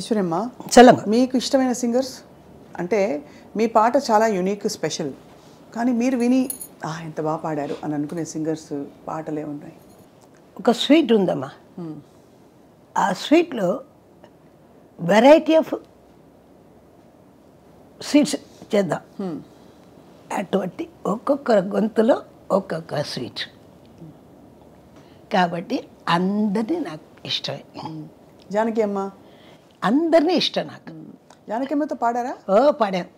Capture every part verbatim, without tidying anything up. ఈశ్వరమ్మ చెల్లంగ మీకు ఇష్టమైన సింగర్స్ అంటే మీ పాట చాలా యూనిక్ స్పెషల్ కానీ మీరు విని ఆ ఎంత బాగా పాడారు అని అనుకునే సింగర్స్ పాటలే ఉన్నాయి. ఒక స్వీట్ ఉందమ్మా, ఆ స్వీట్లో వెరైటీ ఆఫ్ స్వీట్స్ చేద్దాం. అటువంటి ఒక్కొక్క గొంతులో ఒక్కొక్క స్వీట్ కాబట్టి అందరినీ నాకు ఇష్టమే. జానకి అమ్మ అందరినీ ఇష్టం నాకు. జానకి అమ్మతో పాడారా? ఓ పాడాను.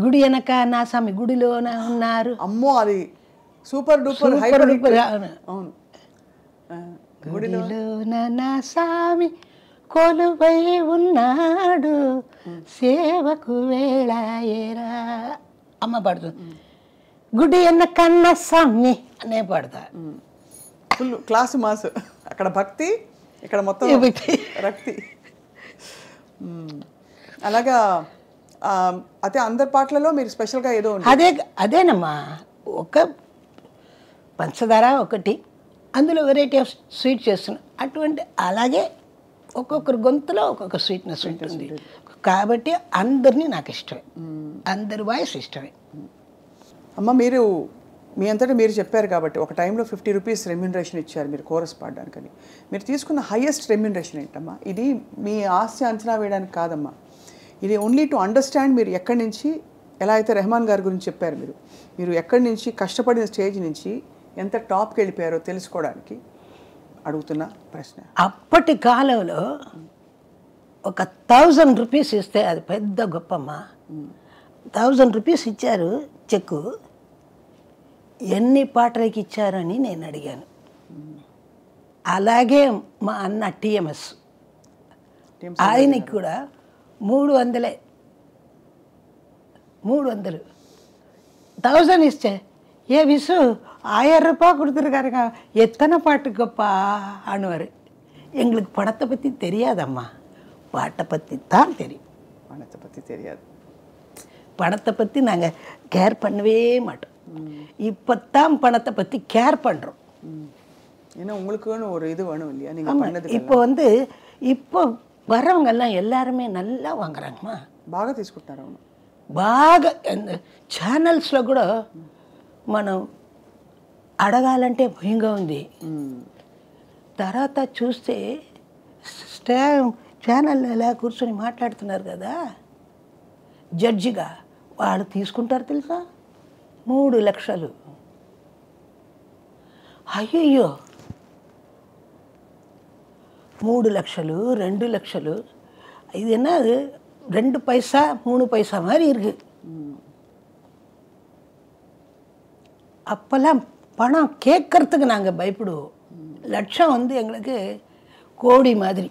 గుడి వెనక నా స్వామి గుడిలోన ఉన్నారు. అమ్మో అది సూపర్ డూపర్ హైపర్ డూపర్. అవును, గుడిలోన నా స్వామి కొలువై ఉన్నాడు సేవకు వేళాయేరా అమ్మ పాడుతుంది. గుడి వెనక నా స్వామి అనే పాడతా. ఫుల్ క్లాస్ మాస్, అక్కడ భక్తి ఇక్కడ మొత్తం రక్తి. అలాగా అదే అందరి పాటలలో మీరు స్పెషల్గా ఏదో అదే అదేనమ్మా. ఒక పంచదార ఒకటి, అందులో వెరైటీ ఆఫ్ స్వీట్ చేస్తున్నాం. అటువంటి అలాగే ఒక్కొక్కరు గొంతులో ఒక్కొక్క స్వీట్నెస్ ఉంటుంది కాబట్టి అందరినీ నాకు ఇష్టమే, అందరి వాయిస్ ఇష్టమే. అమ్మ మీరు మీ అంతటా మీరు చెప్పారు కాబట్టి ఒక టైంలో ఫిఫ్టీ రూపీస్ రెమ్యూనరేషన్ ఇచ్చారు మీరు కోరస్ పాడడానికని. మీరు తీసుకున్న హైయెస్ట్ రెమ్యూనరేషన్ ఏంటమ్మా? ఇది మీ ఆస్తి అంచనా వేయడానికి కాదమ్మా, ఇది ఓన్లీ టు అండర్స్టాండ్ మీరు ఎక్కడి నుంచి, ఎలా అయితే రెహమాన్ గారి గురించి చెప్పారు మీరు మీరు ఎక్కడి నుంచి కష్టపడిన స్టేజ్ నుంచి ఎంత టాప్కి వెళ్ళిపోయారో తెలుసుకోవడానికి అడుగుతున్న ప్రశ్న. అప్పటి కాలంలో ఒక థౌజండ్ రూపీస్ ఇస్తే అది పెద్ద గొప్పమ్మ. థౌజండ్ రూపీస్ ఇచ్చారు చెక్కు, ఎన్ని పాటలకి ఇచ్చారని నేను అడిగాను. అలాగే మా అన్న టీఎంఎస్ ఆయనకి కూడా మూడు వందలే, మూడు వందలు థౌజండ్ ఇస్తే ఏ విసు ஆயிரம் ரூபாய் கொடுத்துருக்காருங்க எத்தனை பாட்டுக்கப்பா ஆணுவார். எங்களுக்கு படத்தை பற்றி தெரியாதம்மா, பாட்டை பற்றி தான் தெரியும். பணத்தை பற்றி தெரியாது, பணத்தை பற்றி நாங்கள் கேர் பண்ணவே மாட்டோம். இப்போத்தான் பணத்தை பற்றி கேர் பண்ணுறோம். ஏன்னா உங்களுக்குன்னு ஒரு இது வேணும் இல்லையா? நீங்கள் இப்போ வந்து இப்போ வரவங்கெல்லாம் எல்லாருமே நல்லா வாங்குறாங்கம்மா, బాగా తీసుకుంటారు. అవును, బాగా ఛానల్స్లో కూడా మనం అడగాలంటే భయంగా ఉంది. తర్వాత చూస్తే స్టా ఛానల్లో ఎలా కూర్చొని మాట్లాడుతున్నారు కదా జడ్జిగా, వాళ్ళు తీసుకుంటారు తెలుసా మూడు లక్షలు. అయ్యయ్యో, మూడు లక్షలు, రెండు లక్షలు, ఇది என்ன రెండు పైసా మూడు పైసా மாதிரி இருக்கு. அப்போல்லாம் பணம் கேட்கறதுக்கு நாங்கள் பயப்படுவோம். லட்சம் வந்து எங்களுக்கு கோடி மாதிரி